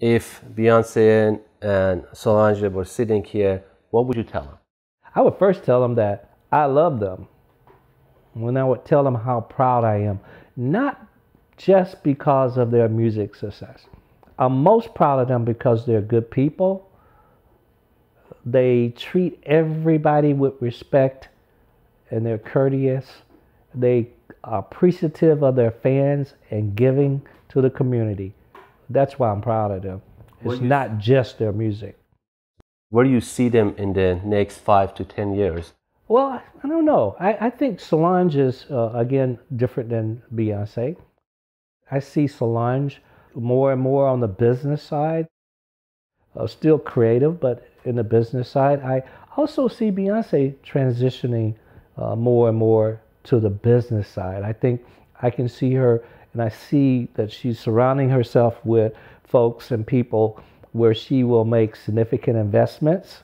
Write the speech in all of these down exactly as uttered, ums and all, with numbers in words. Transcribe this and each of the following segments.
if Beyonce and Solange were sitting here, what would you tell them? I would first tell them that I love them. When I would tell them how proud I am, not just because of their music success. I'm most proud of them because they're good people. They treat everybody with respect and they're courteous. They are appreciative of their fans and giving to the community. That's why I'm proud of them. It's not just their music. Where do you see them in the next five to ten years? Well, I don't know. I, I think Solange is, uh, again, different than Beyonce. I see Solange more and more on the business side. Uh, still creative, but in the business side. I also see Beyonce transitioning uh, more and more to the business side. I think I can see her, and I see that she's surrounding herself with folks and people where she will make significant investments.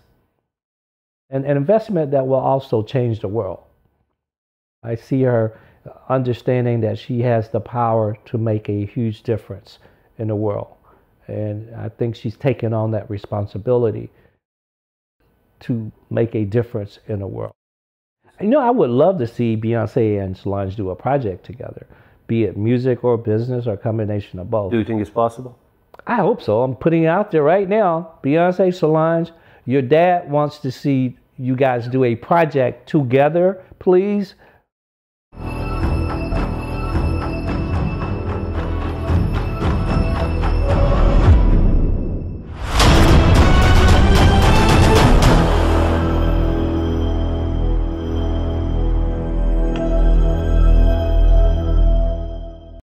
And an investment that will also change the world. I see her understanding that she has the power to make a huge difference in the world. And I think she's taken on that responsibility to make a difference in the world. You know, I would love to see Beyonce and Solange do a project together, be it music or business or a combination of both. Do you think it's possible? I hope so. I'm putting it out there right now. Beyonce, Solange, your dad wants to see you guys do a project together, please.